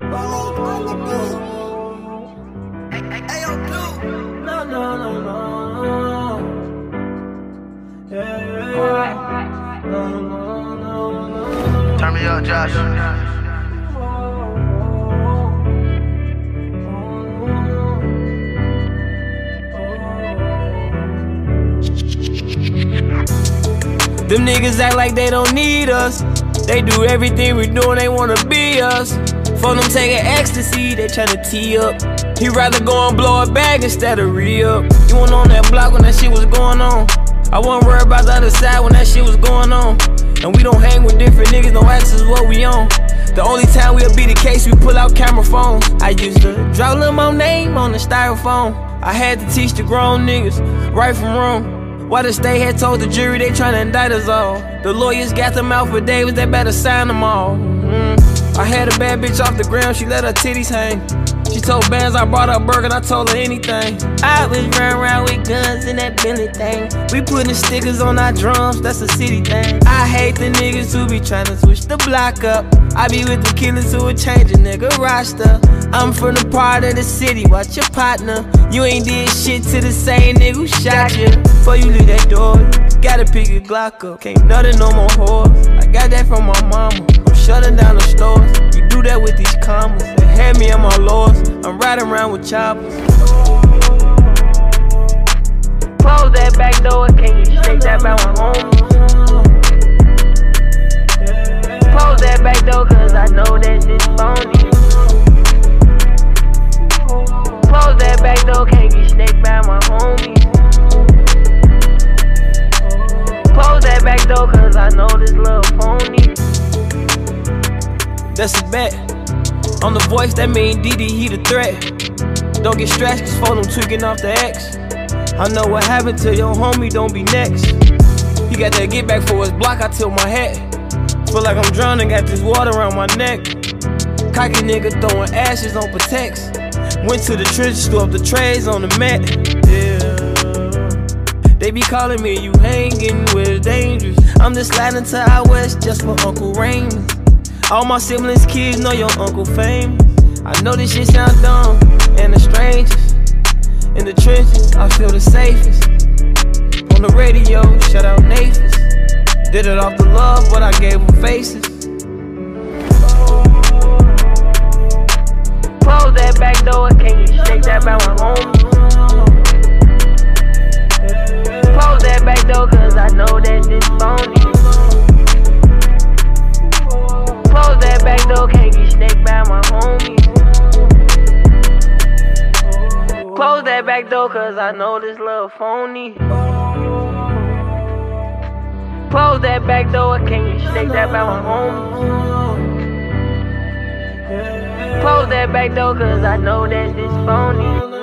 Turn me up, Josh. Them niggas act like they don't need us. They do everything we do and they wanna be us. For them taking ecstasy, they tryna tee up. He'd rather go and blow a bag instead of re-up. You weren't on that block when that shit was going on. I wasn't worried about the other side when that shit was going on. And we don't hang with different niggas, no ask us what we on. The only time we'll be the case, we pull out camera phones. I used to draw Lil' Mo' name on the styrofoam. I had to teach the grown niggas right from wrong. Why the state had told the jury they tryna indict us all. The lawyers got them out for Davis, they better sign them all. I had a bad bitch off the ground, she let her titties hang. She told Bandz I brought her Birkin, I told her anything. I was running around with guns in that Bentley thing. We putting stickers on our drums, that's a city thing. I hate the niggas who be tryna switch the block up. I be with the killers who would change a nigga roster. I'm from the part of the city, watch your partner. You ain't did shit to the same nigga who shot you. Before you leave that door, you gotta pick your Glock up. Can't nothing no more whores, I got that from my mama. I'm shutting down the stores, you do that with these commas. They had me on my lords, I'm riding around with choppers. Close that back door, can you shake that by my home? Close that back door, cause I know that this phony. Close that back door, can't get snaked by my homies. Close that back door, cause I know this little phony. That's a bet. On the voice, that mean DD, he the threat. Don't get stressed, cause phone them tweaking off the X. I know what happened to your homie, don't be next. He got that get back for his block, I tilt my hat. Feel like I'm drowning, got this water around my neck. Cocky nigga throwing ashes on Pateks. Went to the trenches, threw up the trays on the mat. Yeah. They be calling me, you hanging with dangerous. I'm just sliding to out west just for Uncle Raymond. All my siblings' kids know your uncle famous. I know this shit sounds dumb and the strangest. In the trenches, I feel the safest. On the radio, shout out Nathan's. Did it off the love, but I gave them faces. Close that back door, can you shake that by my homies? Close that back door, cause I know that this phony. Close that back door, can't get snaked by my homies. Close that back door, cause I know this little phony. Close that back door, can you snake that by my homies? Close that back door, cause I know that this phony.